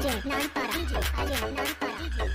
DJ, non para. DJ, non para.